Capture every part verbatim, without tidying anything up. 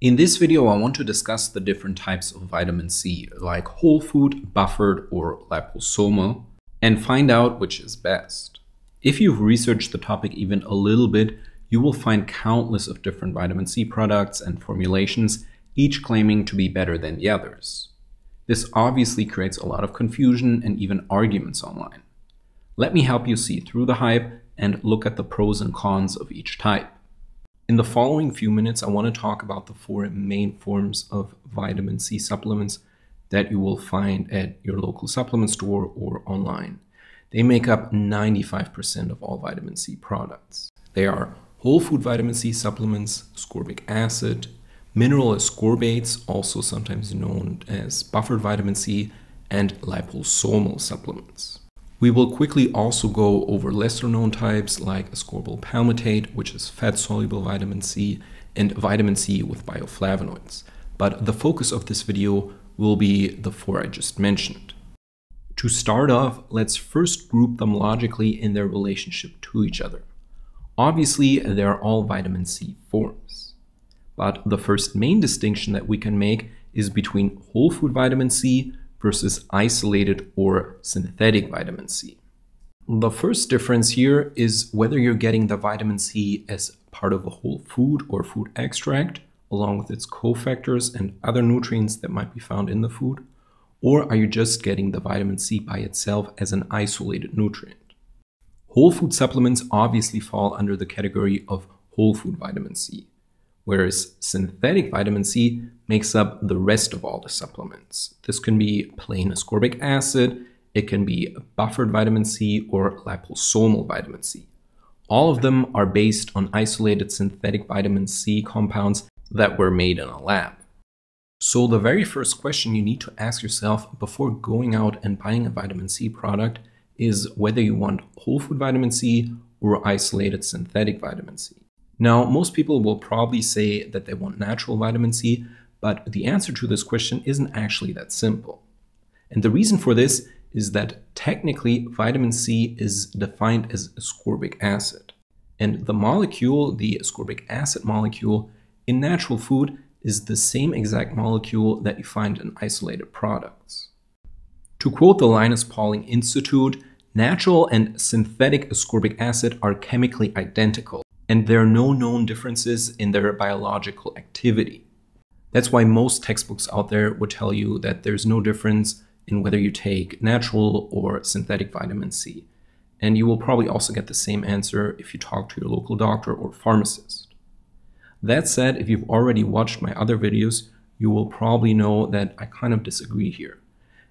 In this video, I want to discuss the different types of vitamin C, like whole food, buffered, or liposomal, and find out which is best. If you've researched the topic even a little bit, you will find countless of different vitamin C products and formulations, each claiming to be better than the others. This obviously creates a lot of confusion and even arguments online. Let me help you see through the hype and look at the pros and cons of each type. In the following few minutes, I want to talk about the four main forms of vitamin C supplements that you will find at your local supplement store or online. They make up ninety-five percent of all vitamin C products. They are whole food vitamin C supplements, ascorbic acid, mineral ascorbates, also sometimes known as buffered vitamin C, and liposomal supplements. We will quickly also go over lesser-known types like ascorbyl palmitate, which is fat-soluble vitamin C, and vitamin C with bioflavonoids. But the focus of this video will be the four I just mentioned. To start off, let's first group them logically in their relationship to each other. Obviously, they are all vitamin C forms. But the first main distinction that we can make is between whole food vitamin C versus isolated or synthetic vitamin C. The first difference here is whether you're getting the vitamin C as part of a whole food or food extract, along with its cofactors and other nutrients that might be found in the food, or are you just getting the vitamin C by itself as an isolated nutrient? Whole food supplements obviously fall under the category of whole food vitamin C, whereas synthetic vitamin C makes up the rest of all the supplements. This can be plain ascorbic acid, it can be buffered vitamin C, or liposomal vitamin C. All of them are based on isolated synthetic vitamin C compounds that were made in a lab. So the very first question you need to ask yourself before going out and buying a vitamin C product is whether you want whole food vitamin C or isolated synthetic vitamin C. Now, most people will probably say that they want natural vitamin C, but the answer to this question isn't actually that simple. And the reason for this is that technically vitamin C is defined as ascorbic acid. And the molecule, the ascorbic acid molecule, in natural food is the same exact molecule that you find in isolated products. To quote the Linus Pauling Institute, natural and synthetic ascorbic acid are chemically identical, and there are no known differences in their biological activity. That's why most textbooks out there would tell you that there's no difference in whether you take natural or synthetic vitamin C. And you will probably also get the same answer if you talk to your local doctor or pharmacist. That said, if you've already watched my other videos, you will probably know that I kind of disagree here.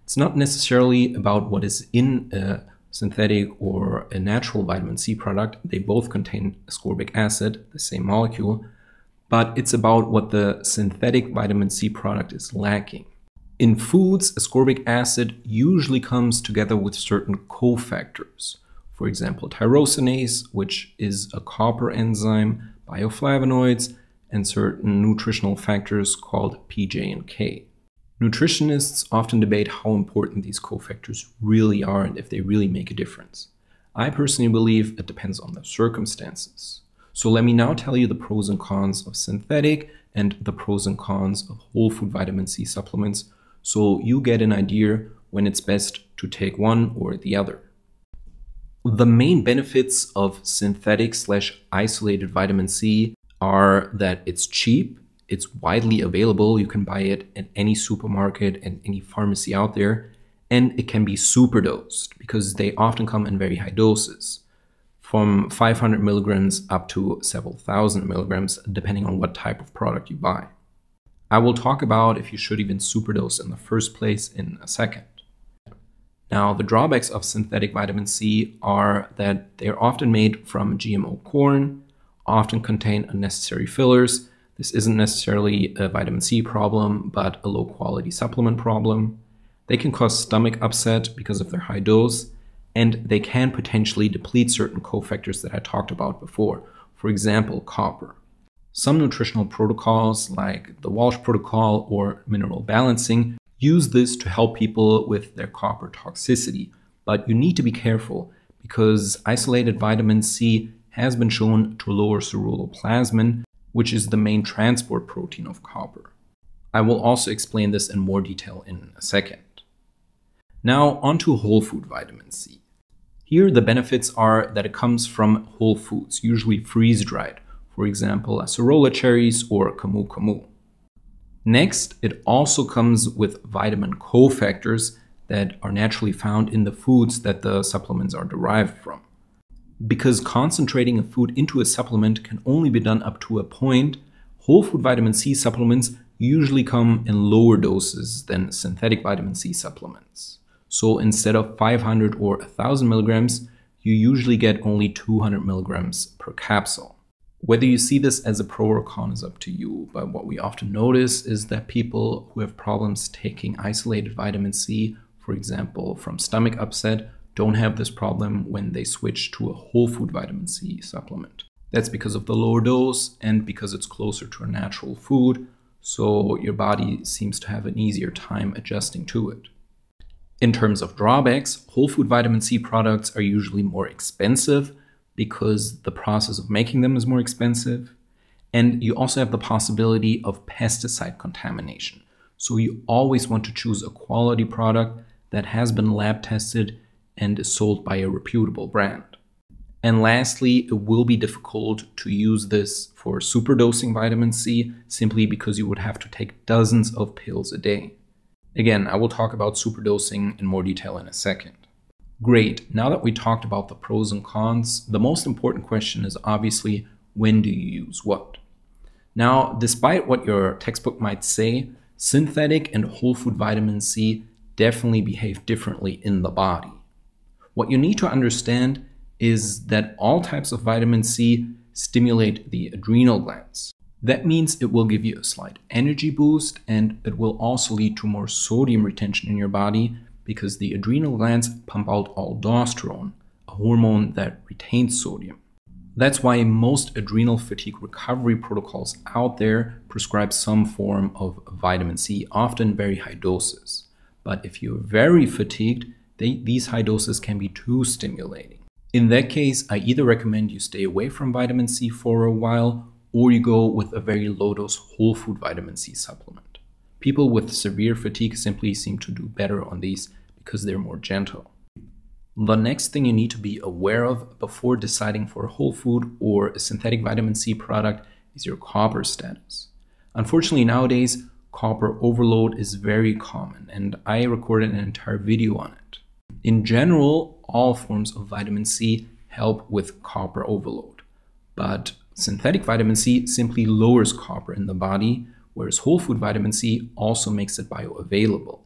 It's not necessarily about what is in a synthetic or a natural vitamin C product. They both contain ascorbic acid, the same molecule, but it's about what the synthetic vitamin C product is lacking. In foods, ascorbic acid usually comes together with certain cofactors. For example, tyrosinase, which is a copper enzyme, bioflavonoids, and certain nutritional factors called P J and K. Nutritionists often debate how important these cofactors really are and if they really make a difference. I personally believe it depends on the circumstances. So let me now tell you the pros and cons of synthetic and the pros and cons of whole food vitamin C supplements, so you get an idea when it's best to take one or the other. The main benefits of synthetic slash isolated vitamin C are that it's cheap, it's widely available, you can buy it at any supermarket and any pharmacy out there, and it can be superdosed because they often come in very high doses, from five hundred milligrams up to several thousand milligrams, depending on what type of product you buy. I will talk about if you should even superdose in the first place in a second. Now, the drawbacks of synthetic vitamin C are that they are often made from G M O corn, often contain unnecessary fillers. This isn't necessarily a vitamin C problem, but a low-quality supplement problem. They can cause stomach upset because of their high dose, and they can potentially deplete certain cofactors that I talked about before, for example, copper. Some nutritional protocols, like the Walsh protocol or mineral balancing, use this to help people with their copper toxicity, but you need to be careful because isolated vitamin C has been shown to lower ceruloplasmin, which is the main transport protein of copper. I will also explain this in more detail in a second. Now onto whole food vitamin C. Here the benefits are that it comes from whole foods, usually freeze-dried, for example acerola cherries or camu camu. Next, it also comes with vitamin cofactors that are naturally found in the foods that the supplements are derived from. Because concentrating a food into a supplement can only be done up to a point, whole food vitamin C supplements usually come in lower doses than synthetic vitamin C supplements. So instead of five hundred or one thousand milligrams, you usually get only two hundred milligrams per capsule. Whether you see this as a pro or con is up to you, but what we often notice is that people who have problems taking isolated vitamin C, for example from stomach upset, don't have this problem when they switch to a whole food vitamin C supplement. That's because of the lower dose and because it's closer to a natural food, so your body seems to have an easier time adjusting to it. In terms of drawbacks, whole food vitamin C products are usually more expensive, because the process of making them is more expensive. And you also have the possibility of pesticide contamination. So you always want to choose a quality product that has been lab tested and is sold by a reputable brand. And lastly, it will be difficult to use this for superdosing vitamin C, simply because you would have to take dozens of pills a day. Again, I will talk about superdosing in more detail in a second. Great, now that we talked about the pros and cons, the most important question is obviously, when do you use what? Now, despite what your textbook might say, synthetic and whole food vitamin C definitely behave differently in the body. What you need to understand is that all types of vitamin C stimulate the adrenal glands. That means it will give you a slight energy boost, and it will also lead to more sodium retention in your body, because the adrenal glands pump out aldosterone, a hormone that retains sodium. That's why most adrenal fatigue recovery protocols out there prescribe some form of vitamin C, often very high doses. But if you're very fatigued, they, these high doses can be too stimulating. In that case, I either recommend you stay away from vitamin C for a while, or you go with a very low dose whole food vitamin C supplement. People with severe fatigue simply seem to do better on these because they're more gentle. The next thing you need to be aware of before deciding for a whole food or a synthetic vitamin C product is your copper status. Unfortunately, nowadays, copper overload is very common, and I recorded an entire video on it. In general, all forms of vitamin C help with copper overload, but synthetic vitamin C simply lowers copper in the body, whereas whole food vitamin C also makes it bioavailable.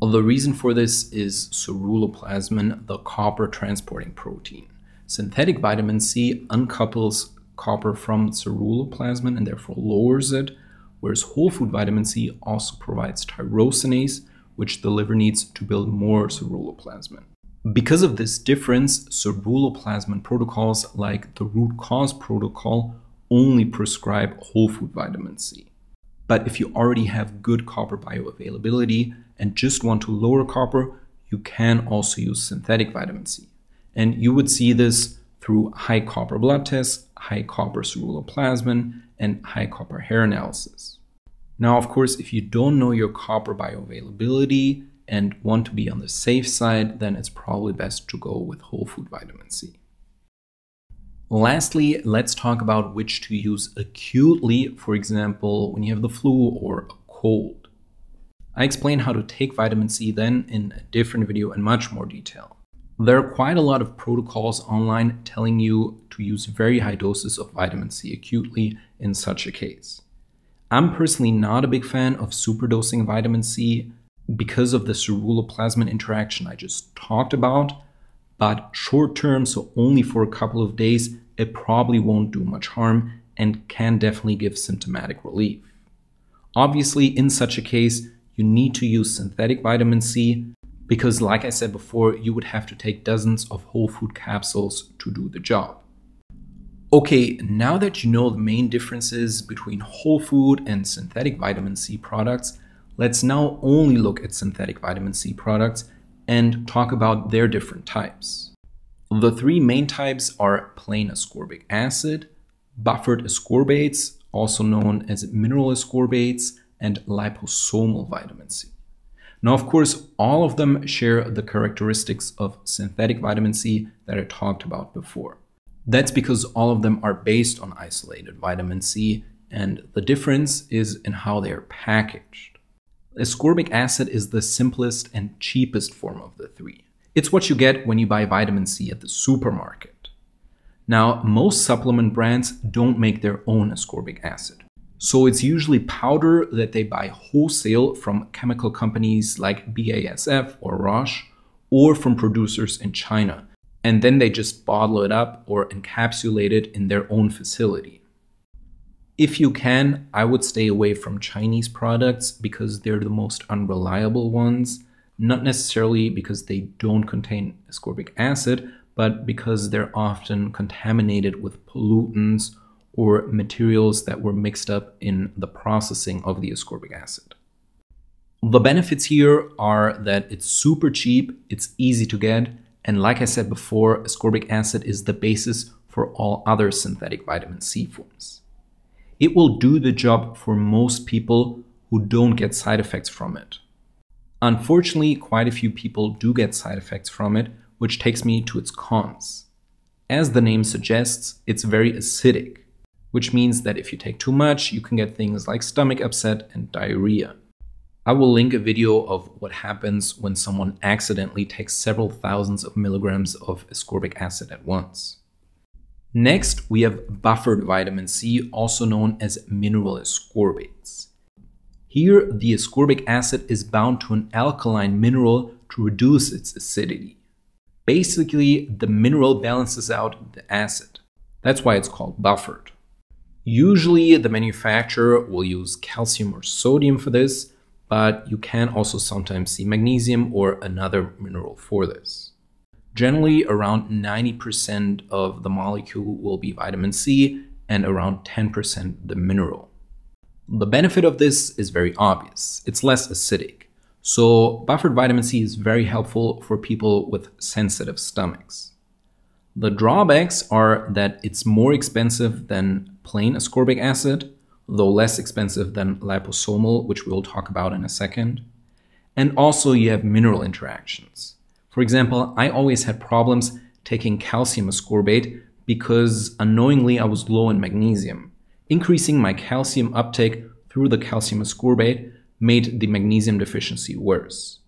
Well, the reason for this is ceruloplasmin, the copper transporting protein. Synthetic vitamin C uncouples copper from ceruloplasmin and therefore lowers it, whereas whole food vitamin C also provides tyrosinase, which the liver needs to build more ceruloplasmin. Because of this difference, ceruloplasmin protocols like the Root Cause protocol only prescribe whole food vitamin C. But if you already have good copper bioavailability and just want to lower copper, you can also use synthetic vitamin C. And you would see this through high copper blood tests, high copper ceruloplasmin, and high copper hair analysis. Now, of course, if you don't know your copper bioavailability and want to be on the safe side, then it's probably best to go with whole food vitamin C. Lastly, let's talk about which to use acutely, for example, when you have the flu or a cold. I explain how to take vitamin C then in a different video in much more detail. There are quite a lot of protocols online telling you to use very high doses of vitamin C acutely in such a case. I'm personally not a big fan of superdosing vitamin C because of the ceruloplasmin interaction I just talked about. But short term, so only for a couple of days, it probably won't do much harm and can definitely give symptomatic relief. Obviously, in such a case, you need to use synthetic vitamin C because, like I said before, you would have to take dozens of whole food capsules to do the job. Okay, now that you know the main differences between whole food and synthetic vitamin C products, let's now only look at synthetic vitamin C products and talk about their different types. The three main types are plain ascorbic acid, buffered ascorbates, also known as mineral ascorbates and liposomal vitamin C. Now, of course, all of them share the characteristics of synthetic vitamin C that I talked about before. That's because all of them are based on isolated vitamin C, and the difference is in how they are packaged. Ascorbic acid is the simplest and cheapest form of the three. It's what you get when you buy vitamin C at the supermarket. Now, most supplement brands don't make their own ascorbic acid, so it's usually powder that they buy wholesale from chemical companies like B A S F or Roche, or from producers in China, and then they just bottle it up or encapsulate it in their own facility. If you can, I would stay away from Chinese products because they're the most unreliable ones, not necessarily because they don't contain ascorbic acid, but because they're often contaminated with pollutants or materials that were mixed up in the processing of the ascorbic acid. The benefits here are that it's super cheap, it's easy to get, and like I said before, ascorbic acid is the basis for all other synthetic vitamin C forms. It will do the job for most people who don't get side effects from it. Unfortunately, quite a few people do get side effects from it, which takes me to its cons. As the name suggests, it's very acidic, which means that if you take too much, you can get things like stomach upset and diarrhea. I will link a video of what happens when someone accidentally takes several thousands of milligrams of ascorbic acid at once. Next, we have buffered vitamin C, also known as mineral ascorbates. Here, the ascorbic acid is bound to an alkaline mineral to reduce its acidity. Basically, the mineral balances out the acid. That's why it's called buffered. Usually, the manufacturer will use calcium or sodium for this, but you can also sometimes see magnesium or another mineral for this. Generally, around ninety percent of the molecule will be vitamin C and around ten percent the mineral. The benefit of this is very obvious. It's less acidic. So buffered vitamin C is very helpful for people with sensitive stomachs. The drawbacks are that it's more expensive than plain ascorbic acid, though less expensive than liposomal, which we'll talk about in a second. And also you have mineral interactions. For example, I always had problems taking calcium ascorbate because unknowingly I was low in magnesium. Increasing my calcium uptake through the calcium ascorbate made the magnesium deficiency worse.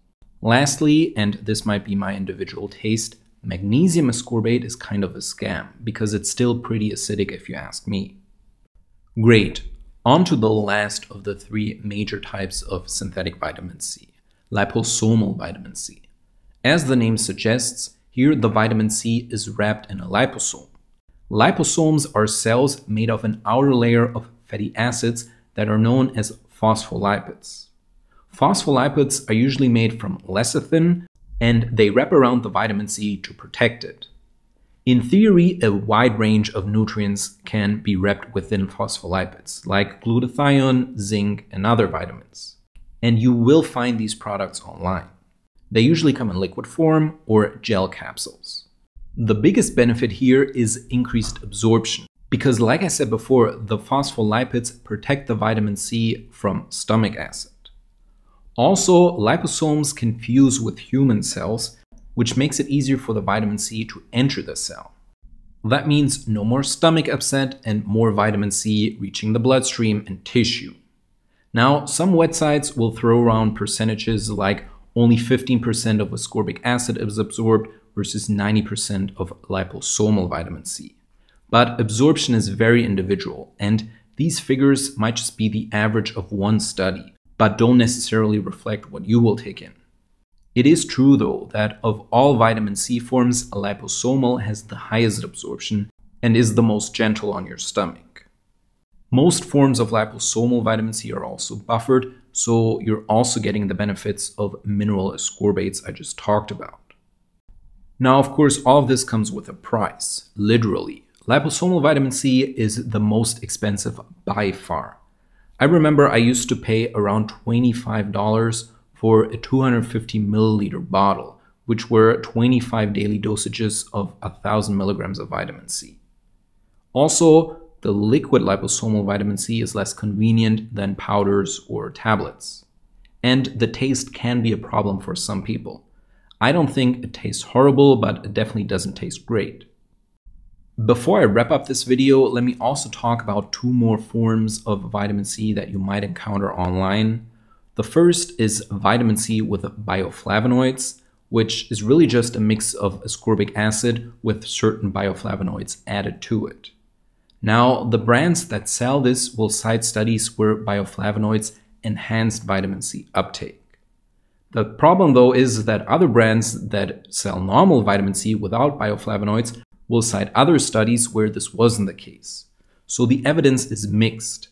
Lastly, and this might be my individual taste, magnesium ascorbate is kind of a scam because it's still pretty acidic if you ask me. Great, on to the last of the three major types of synthetic vitamin C, liposomal vitamin C. As the name suggests, here the vitamin C is wrapped in a liposome. Liposomes are cells made of an outer layer of fatty acids that are known as phospholipids. Phospholipids are usually made from lecithin, and they wrap around the vitamin C to protect it. In theory, a wide range of nutrients can be wrapped within phospholipids, like glutathione, zinc, and other vitamins. And you will find these products online. They usually come in liquid form or gel capsules. The biggest benefit here is increased absorption, because like I said before, the phospholipids protect the vitamin C from stomach acid. Also, liposomes can fuse with human cells, which makes it easier for the vitamin C to enter the cell. That means no more stomach upset and more vitamin C reaching the bloodstream and tissue. Now, some websites will throw around percentages like only fifteen percent of ascorbic acid is absorbed versus ninety percent of liposomal vitamin C. But absorption is very individual, and these figures might just be the average of one study, but don't necessarily reflect what you will take in. It is true, though, that of all vitamin C forms, liposomal has the highest absorption and is the most gentle on your stomach. Most forms of liposomal vitamin C are also buffered, so you're also getting the benefits of mineral ascorbates I just talked about. Now, of course, all of this comes with a price, literally. Liposomal vitamin C is the most expensive by far. I remember I used to pay around twenty-five dollars for a two hundred fifty milliliter bottle, which were twenty-five daily dosages of one thousand milligrams of vitamin C. Also, the liquid liposomal vitamin C is less convenient than powders or tablets. And the taste can be a problem for some people. I don't think it tastes horrible, but it definitely doesn't taste great. Before I wrap up this video, let me also talk about two more forms of vitamin C that you might encounter online. The first is vitamin C with bioflavonoids, which is really just a mix of ascorbic acid with certain bioflavonoids added to it. Now, the brands that sell this will cite studies where bioflavonoids enhanced vitamin C uptake. The problem, though, is that other brands that sell normal vitamin C without bioflavonoids will cite other studies where this wasn't the case. So the evidence is mixed.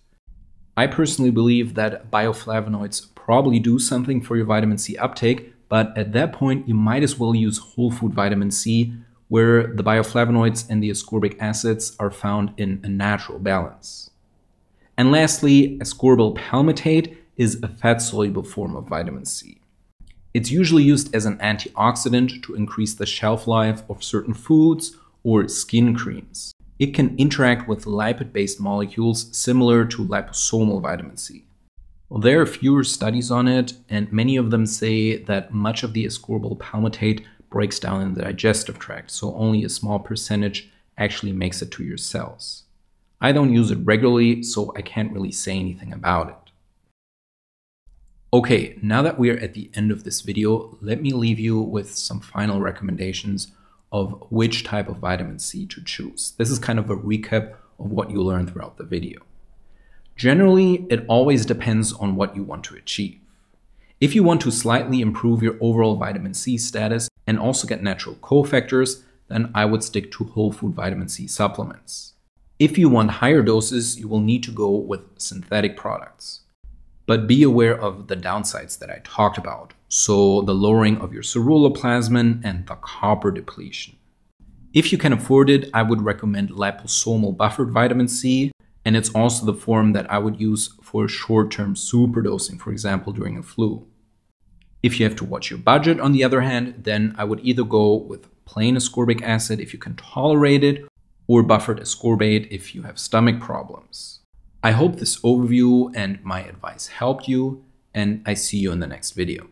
I personally believe that bioflavonoids probably do something for your vitamin C uptake, but at that point, you might as well use whole food vitamin C, where the bioflavonoids and the ascorbic acids are found in a natural balance. And lastly, ascorbyl palmitate is a fat-soluble form of vitamin C. It's usually used as an antioxidant to increase the shelf life of certain foods or skin creams. It can interact with lipid-based molecules similar to liposomal vitamin C. Well, there are fewer studies on it, and many of them say that much of the ascorbyl palmitate breaks down in the digestive tract, so only a small percentage actually makes it to your cells. I don't use it regularly, so I can't really say anything about it. Okay, now that we are at the end of this video, let me leave you with some final recommendations of which type of vitamin C to choose. This is kind of a recap of what you learned throughout the video. Generally, it always depends on what you want to achieve. If you want to slightly improve your overall vitamin C status and also get natural cofactors, then I would stick to whole food vitamin C supplements. If you want higher doses, you will need to go with synthetic products. But be aware of the downsides that I talked about, so the lowering of your ceruloplasmin and the copper depletion. If you can afford it, I would recommend liposomal buffered vitamin C. And it's also the form that I would use for short-term superdosing, for example, during a flu. If you have to watch your budget, on the other hand, then I would either go with plain ascorbic acid if you can tolerate it, or buffered ascorbate if you have stomach problems. I hope this overview and my advice helped you, and I see you in the next video.